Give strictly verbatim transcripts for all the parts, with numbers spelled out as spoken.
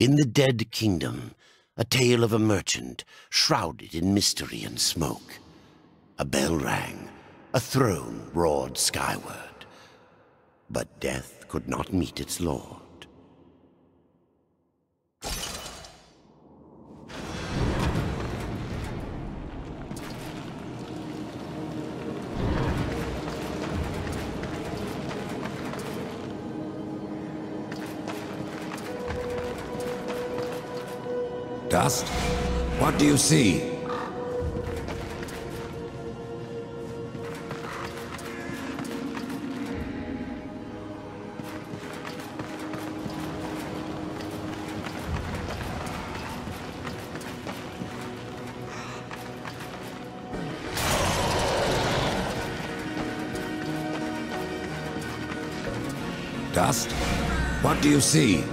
In the Dead Kingdom, a tale of a merchant shrouded in mystery and smoke. A bell rang, a throne roared skyward, but death could not meet its lord. Dust? What do you see? Dust? What do you see?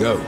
Go.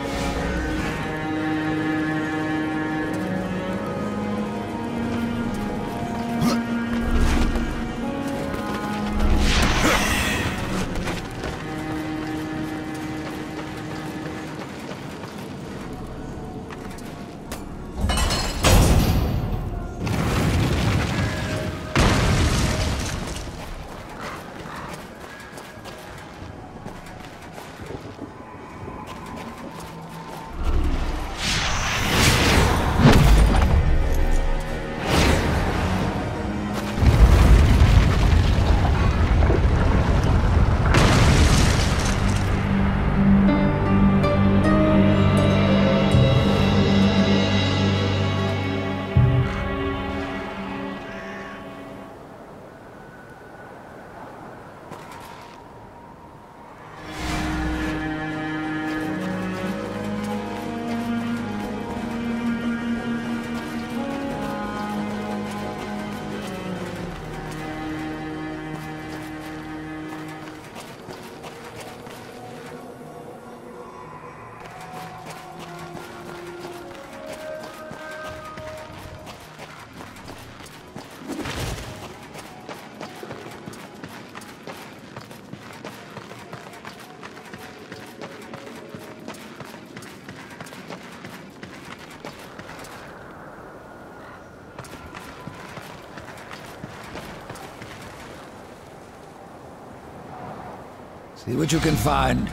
See what you can find.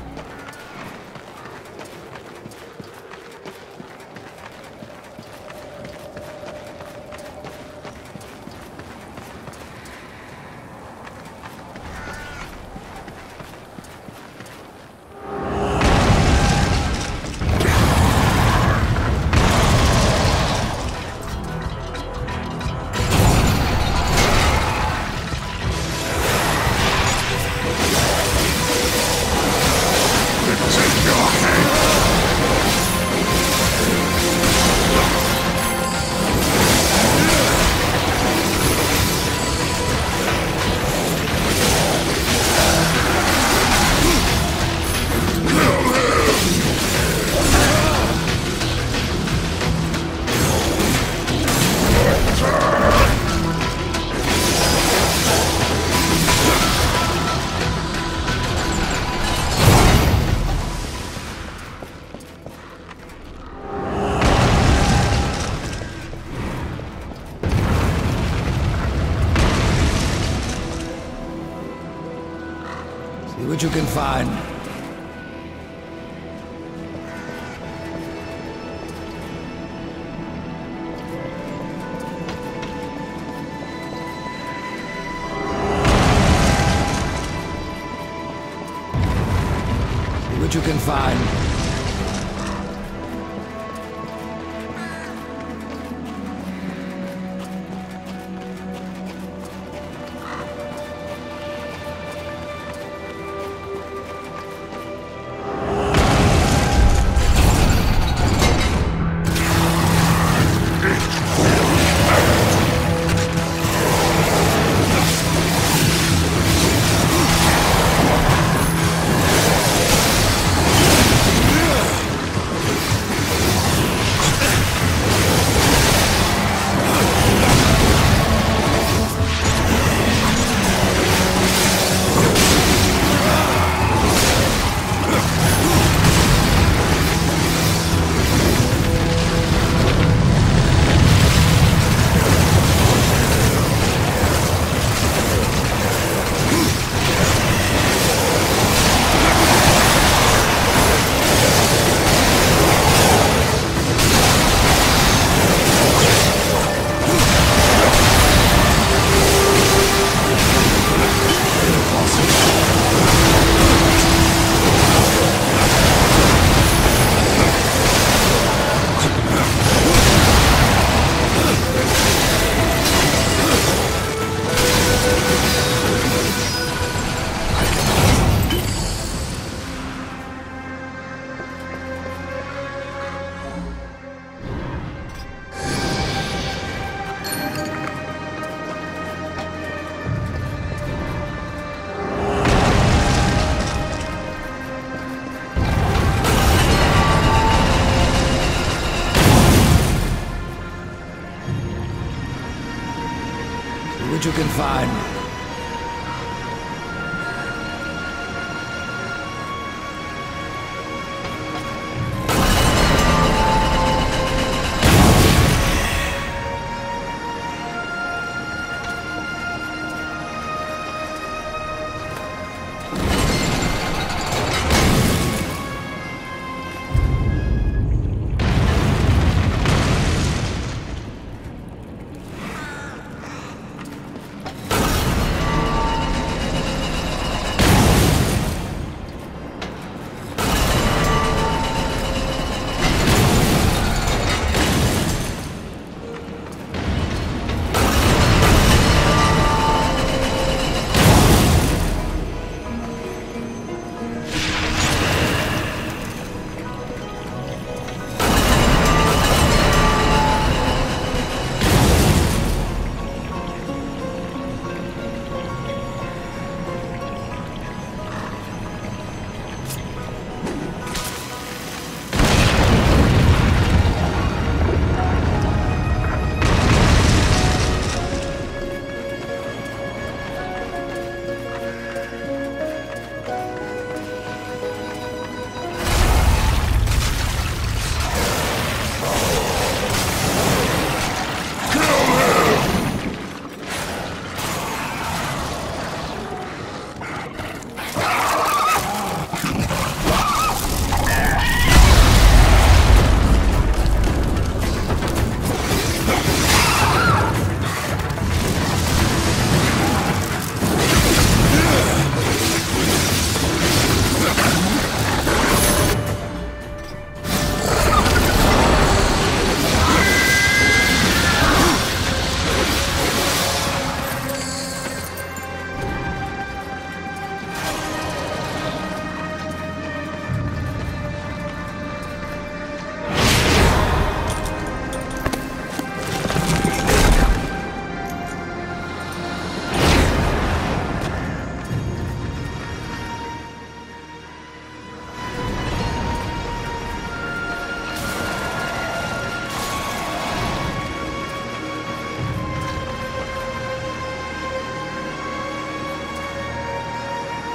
See what you can find. See what you can find. you can find.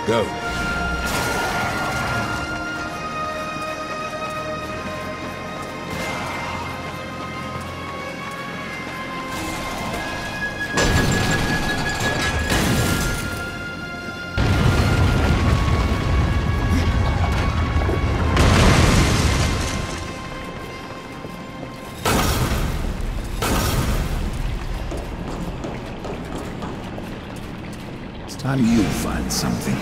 Go. It's time you find something.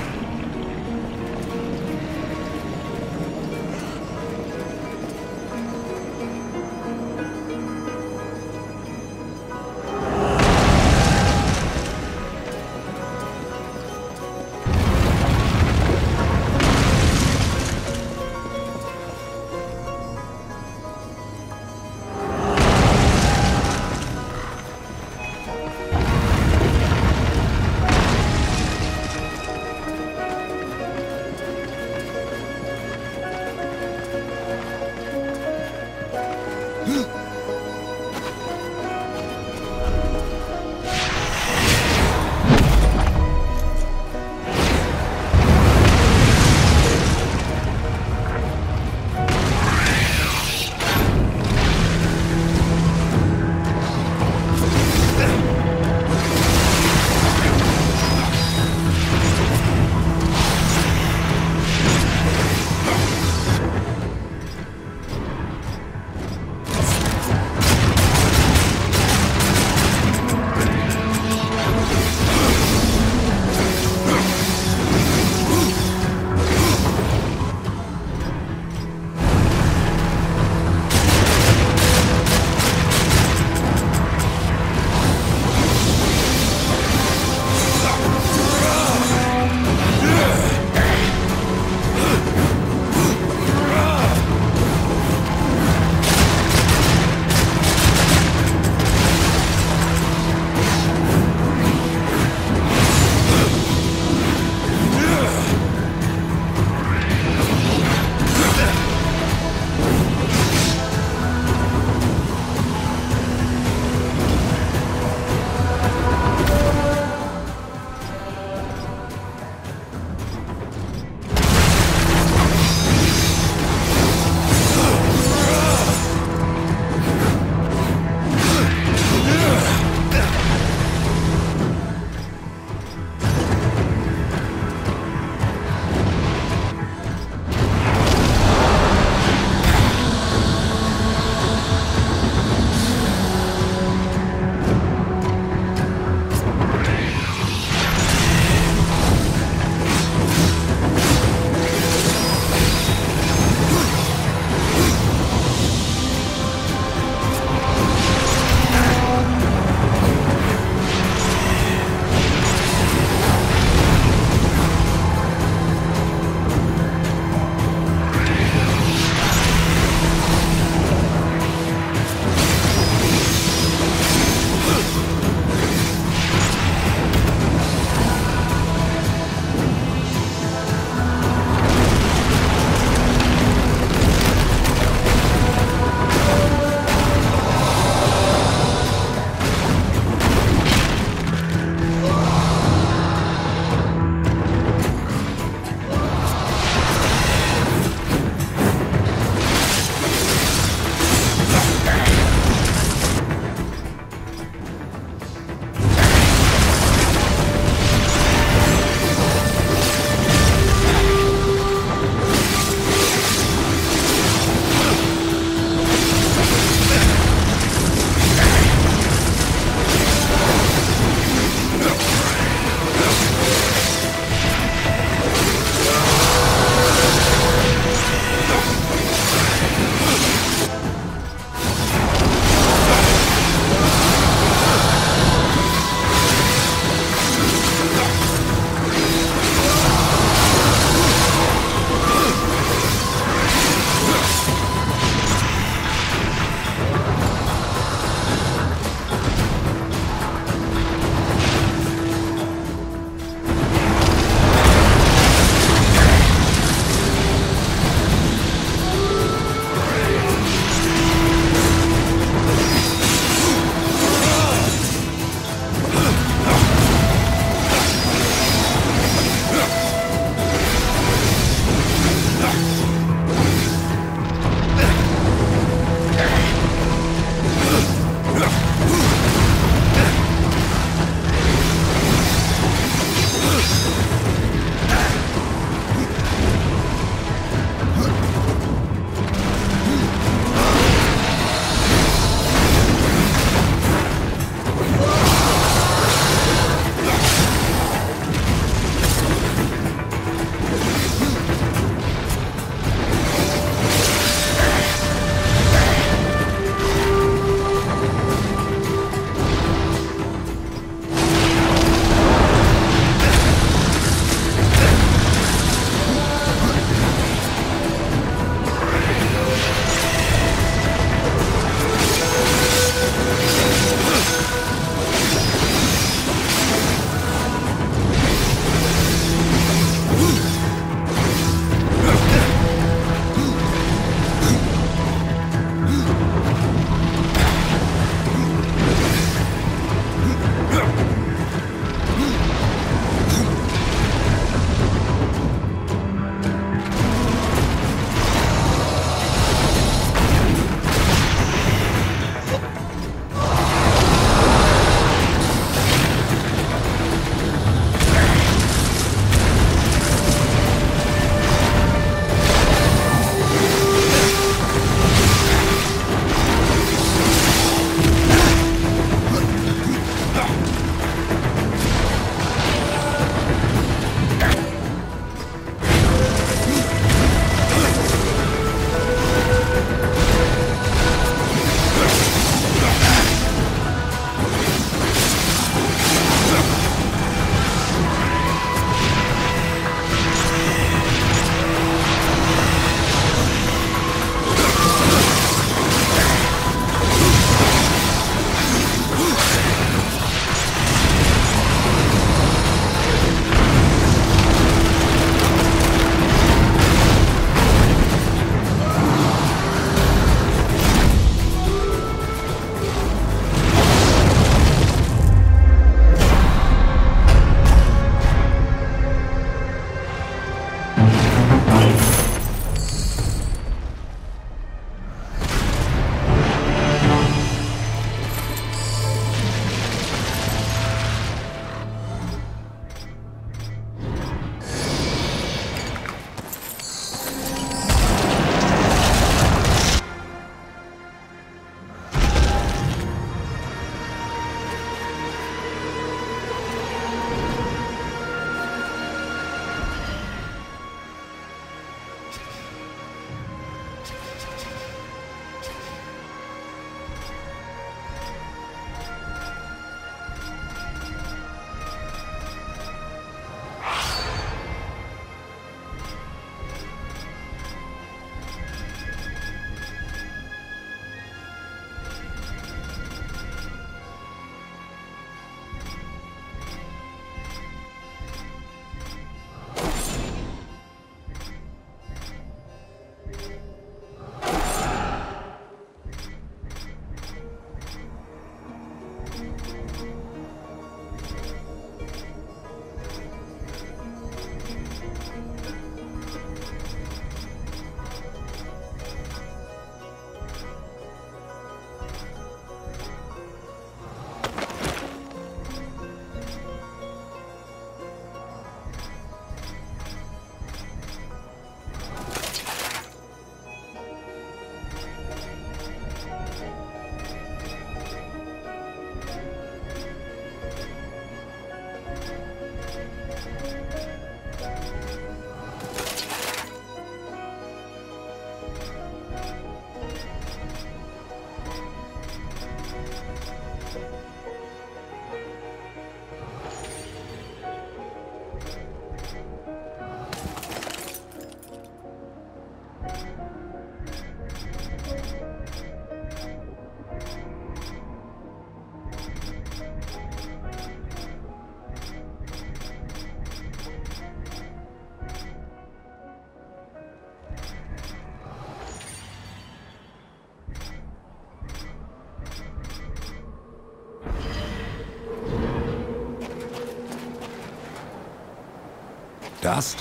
Dust?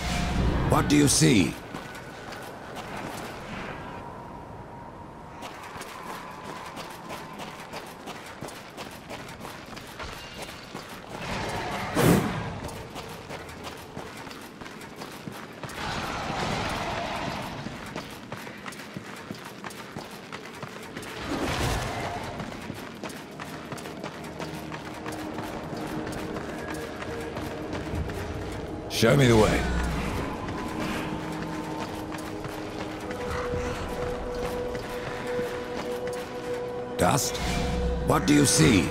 What do you see? Show me the way. Dust? What do you see?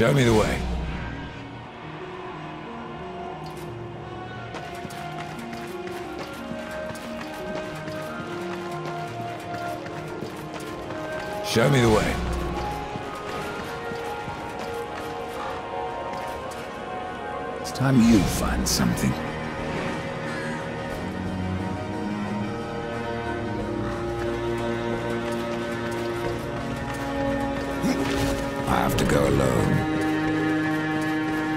Show me the way. Show me the way. It's time you find something. I have to go alone.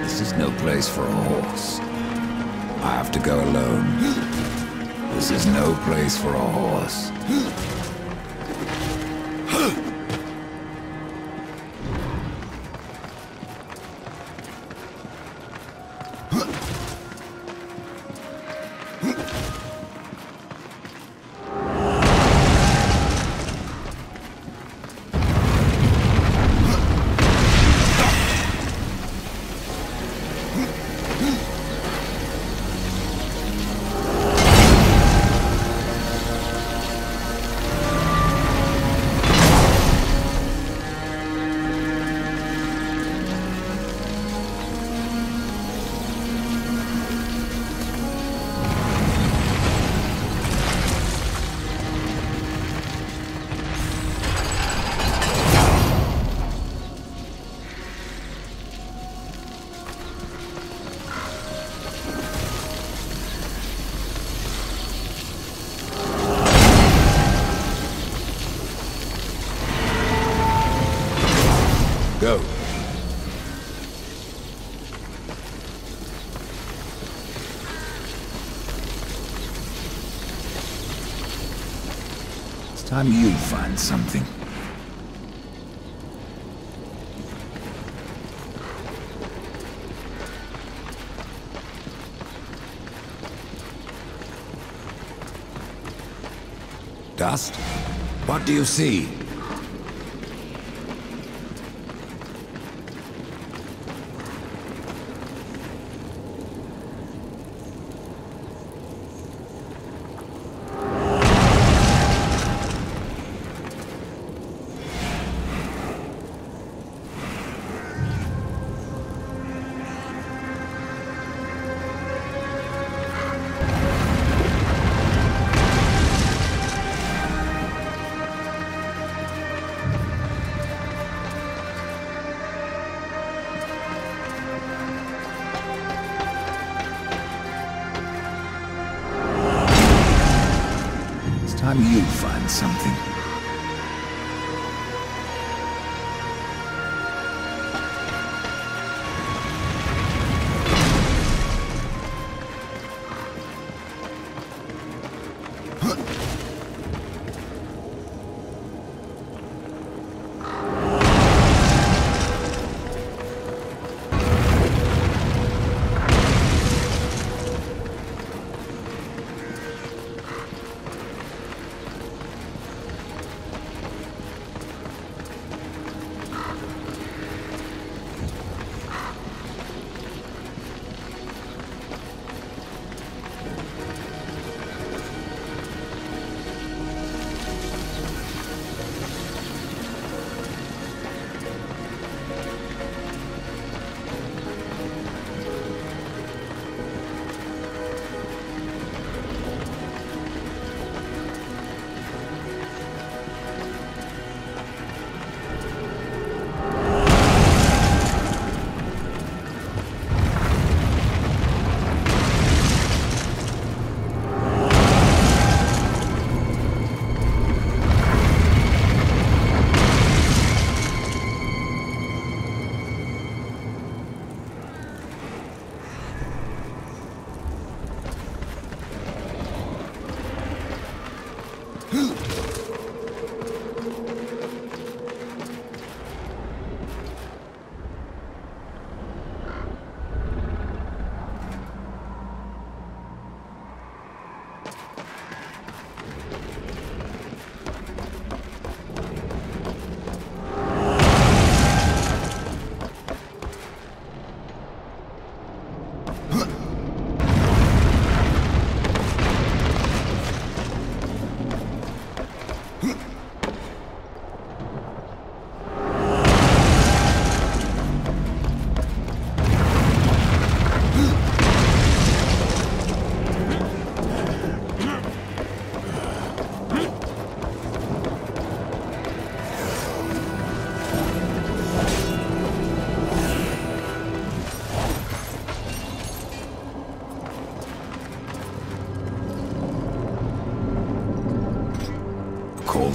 This is no place for a horse. I have to go alone. This is no place for a horse. Go. It's time you find something. Dust? What do you see? You find something.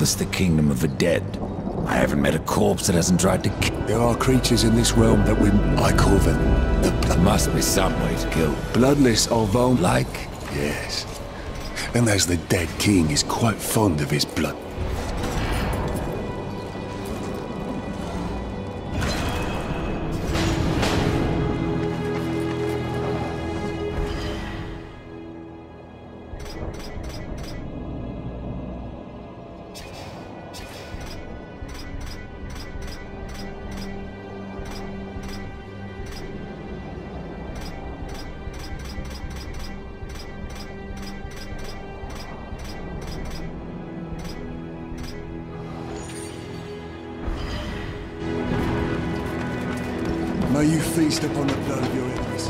us the kingdom of the dead. I haven't met a corpse that hasn't tried to kill. There are creatures in this realm that we... I call them the blood. There must be some way to kill. Bloodless or bone-like? Yes. And as the dead king is quite fond of his blood. May you feast upon the blood of your enemies.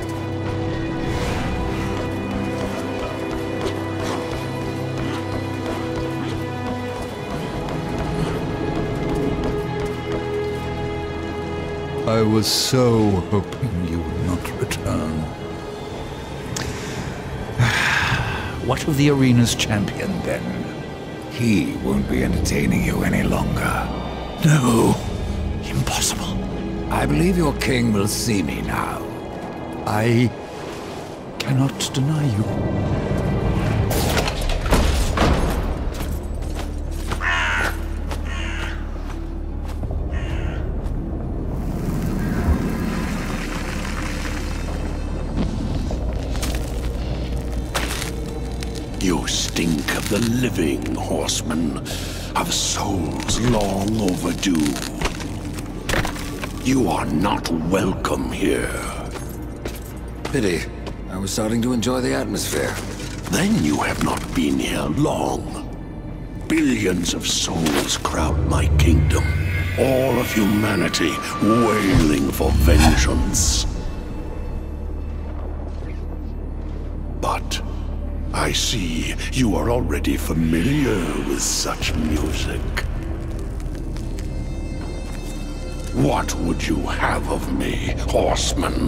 I was so hoping you would not return. What of the arena's champion, then? He won't be entertaining you any longer. No! Impossible. I believe your king will see me now. I cannot deny you. You stink of the living, horseman, of souls long overdue. You are not welcome here. Pity. I was starting to enjoy the atmosphere. Then you have not been here long. Billions of souls crowd my kingdom. All of humanity wailing for vengeance. But I see you are already familiar with such music. What would you have of me, horseman?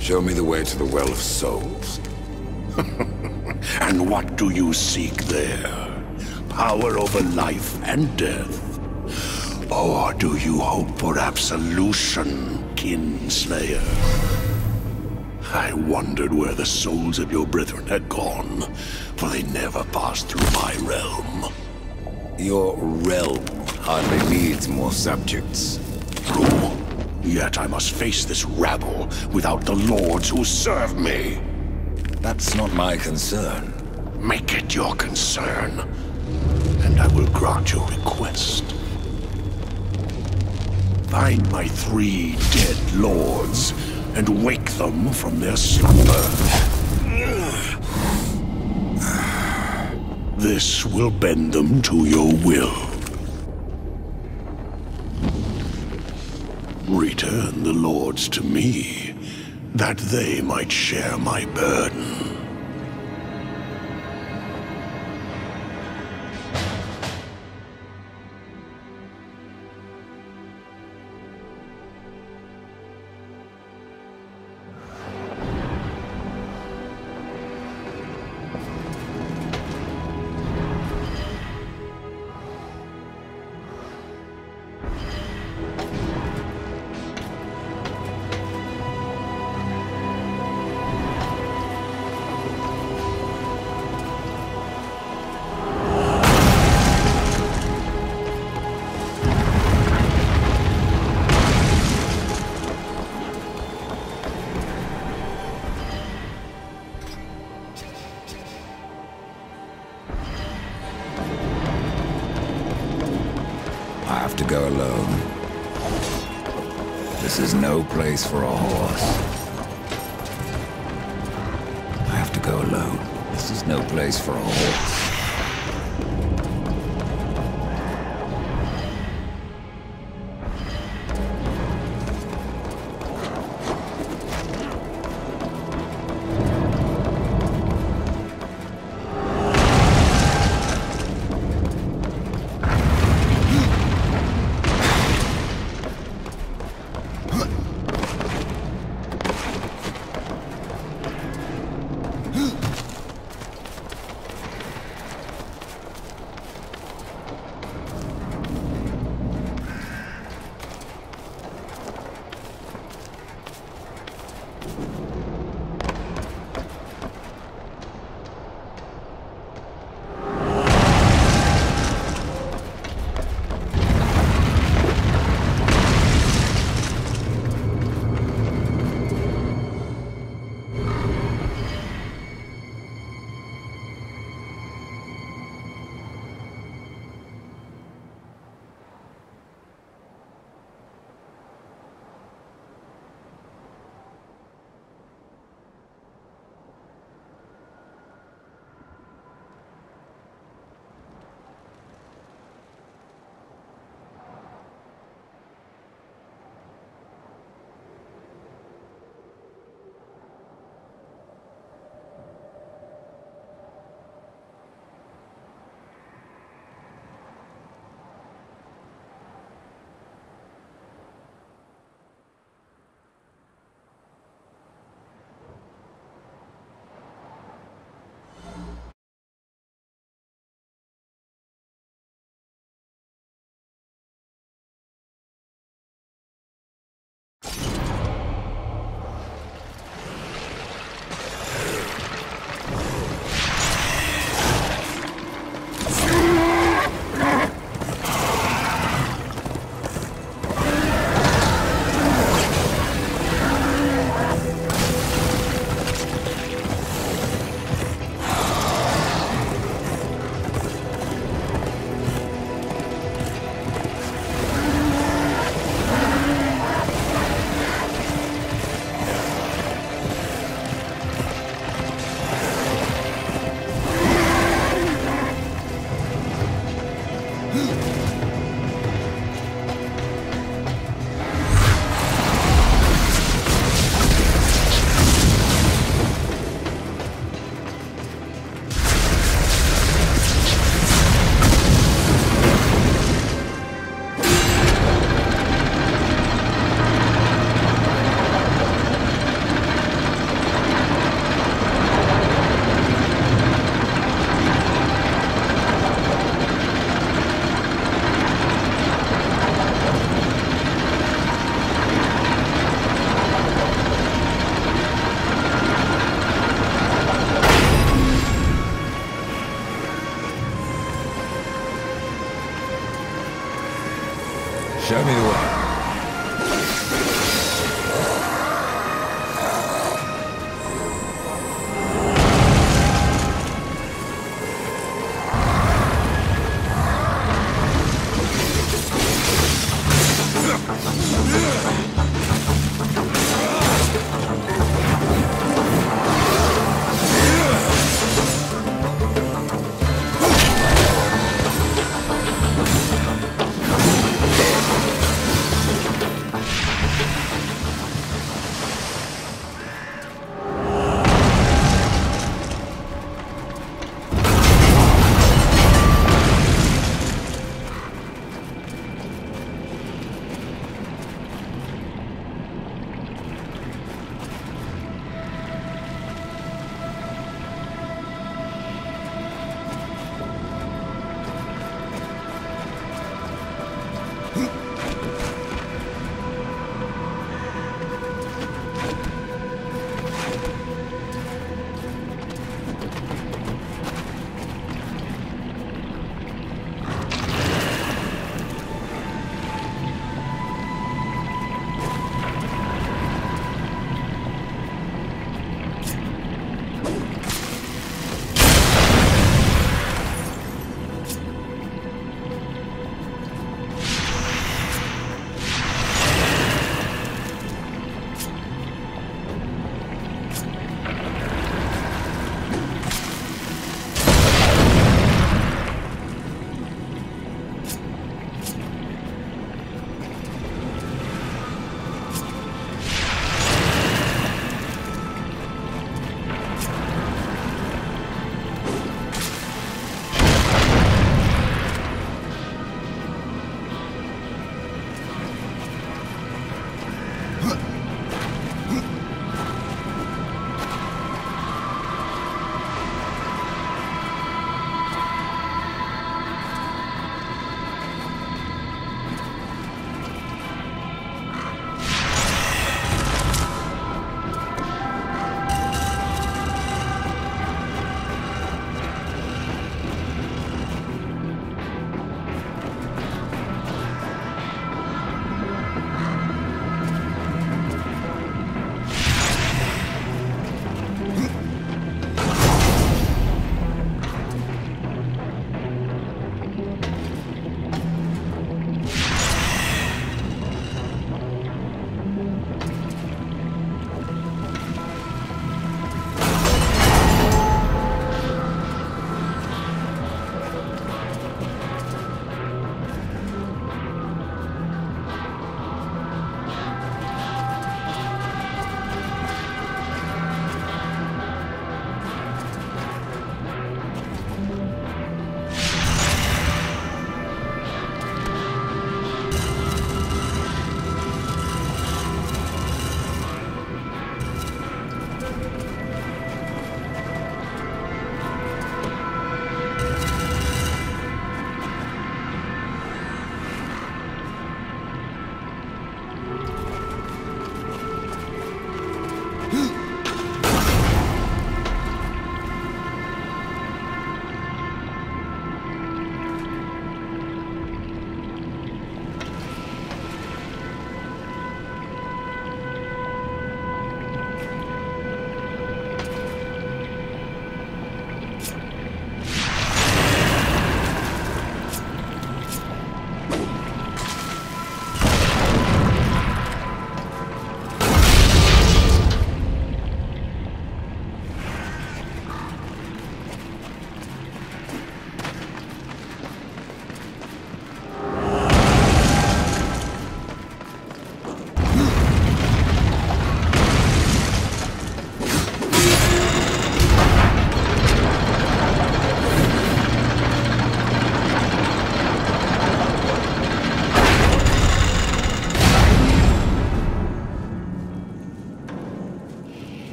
Show me the way to the Well of Souls. And what do you seek there? Power over life and death? Or do you hope for absolution, Kinslayer? I wondered where the souls of your brethren had gone, for they never passed through my realm. Your realm hardly needs more subjects. True. Yet I must face this rabble without the lords who serve me. That's not my concern. Make it your concern, and I will grant your request. Find my three dead lords, and wake them from their slumber. This will bend them to your will. Return the lords to me, that they might share my burden. To go alone. This is no place for a horse. I have to go alone. This is no place for a horse.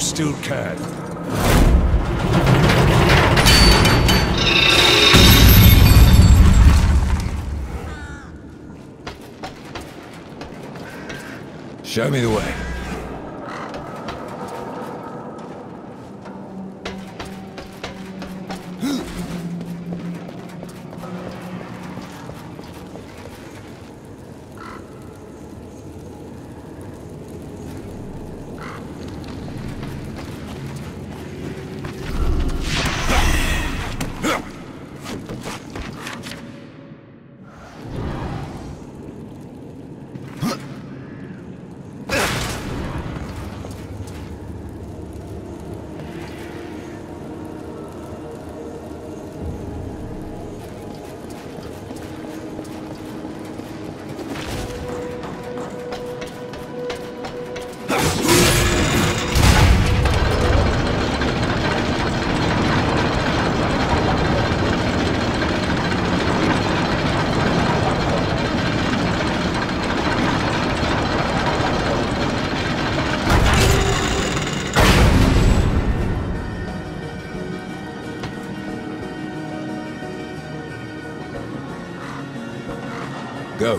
you still can. Show me the way. Go.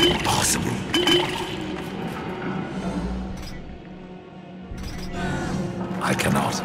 Impossible. I cannot.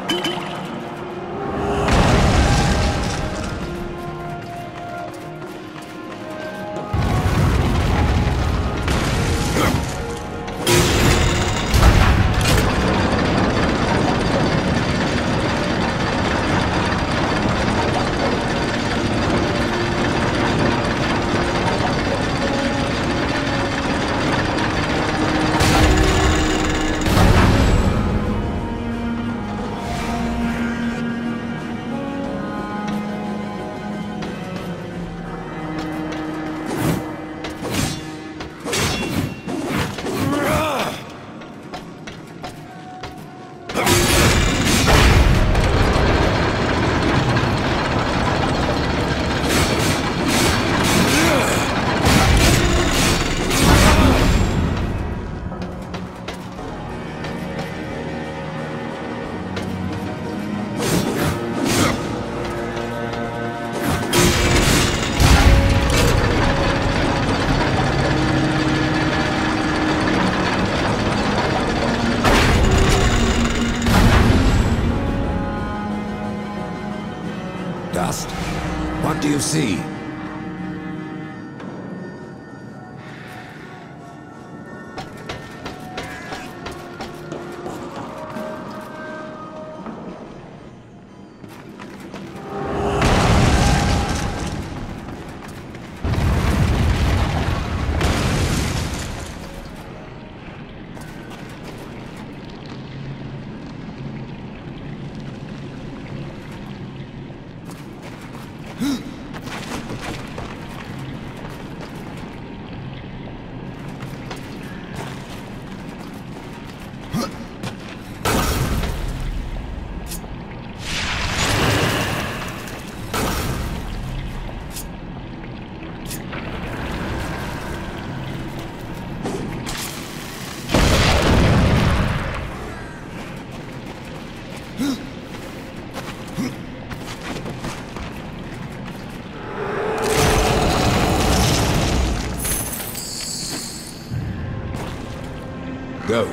Dust. What do you see? Go.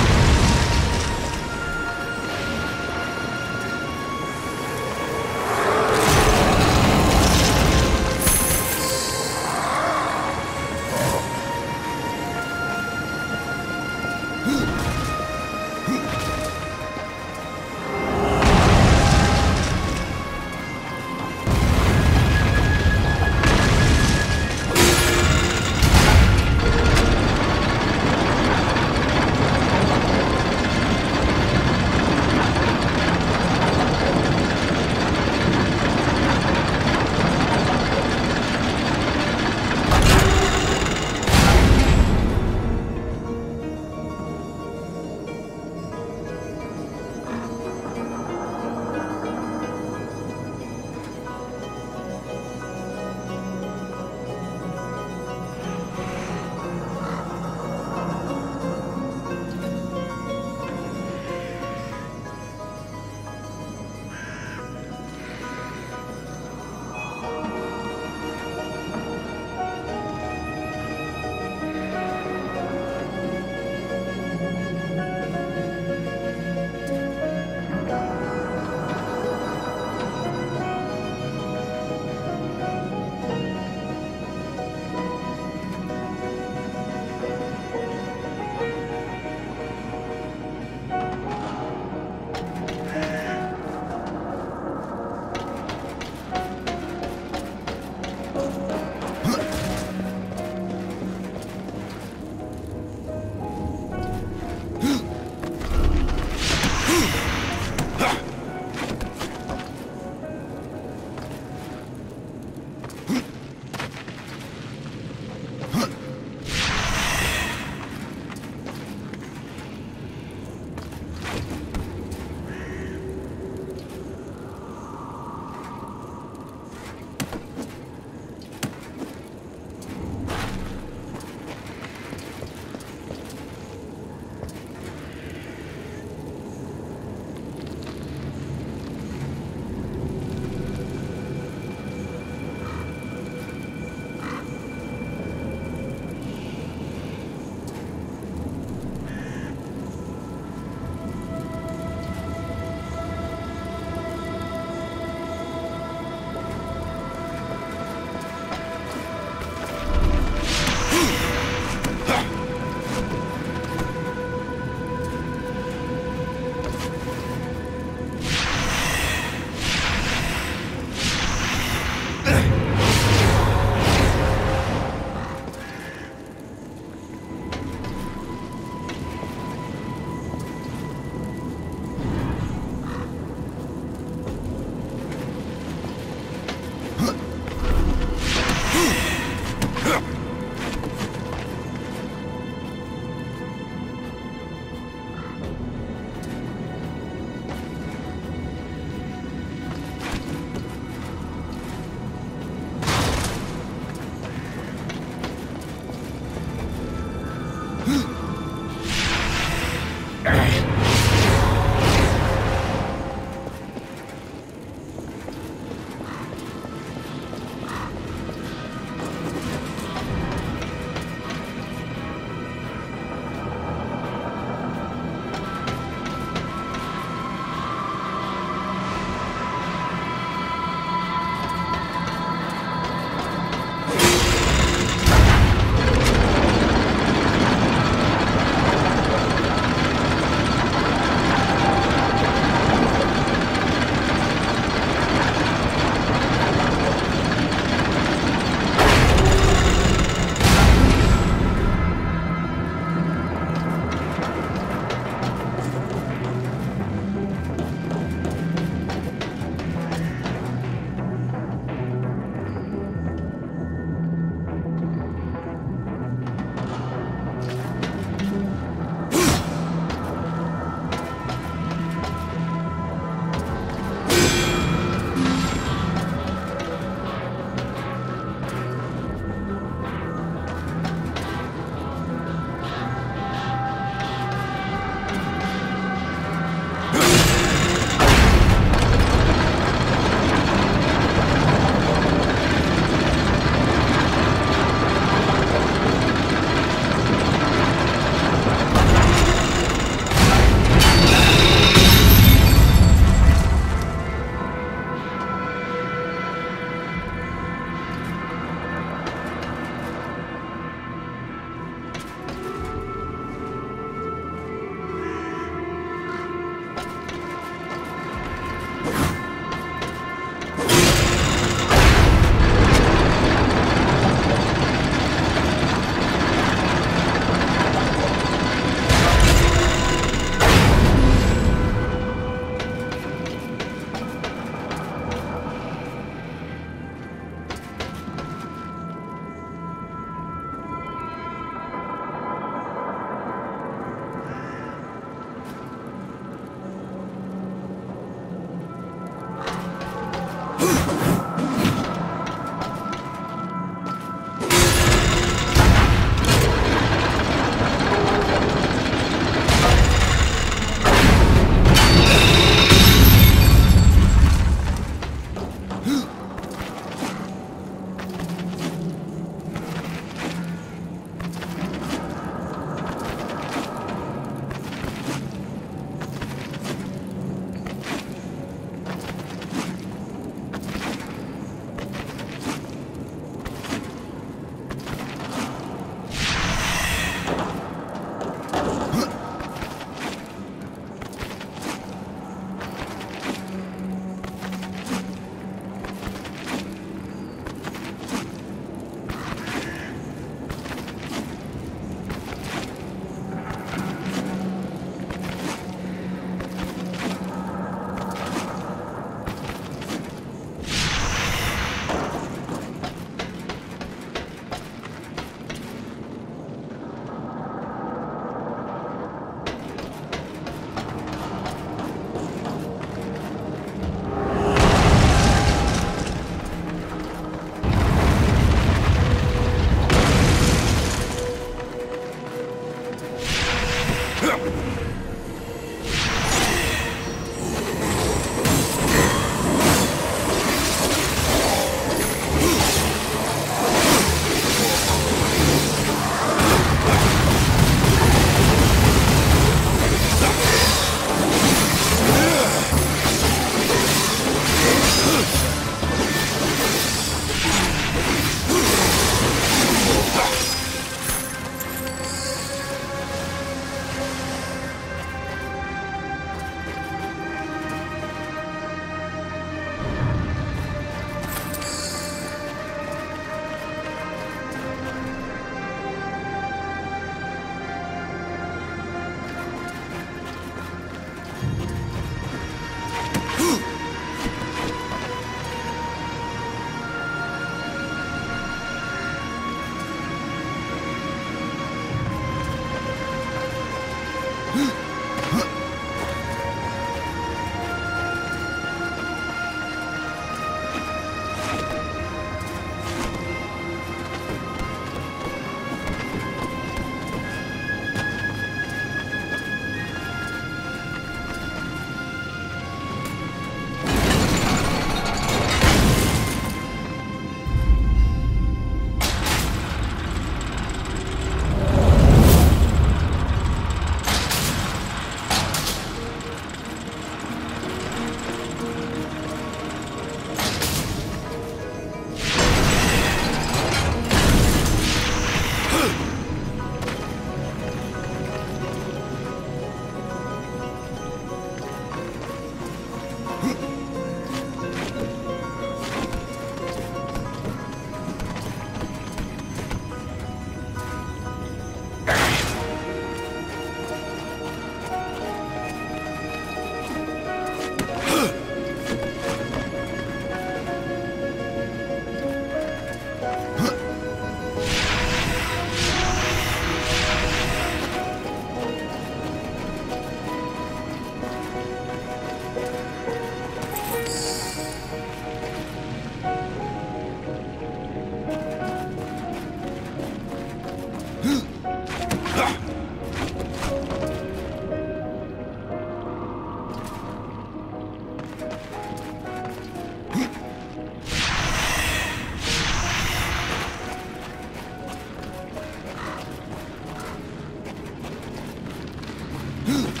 Hmm.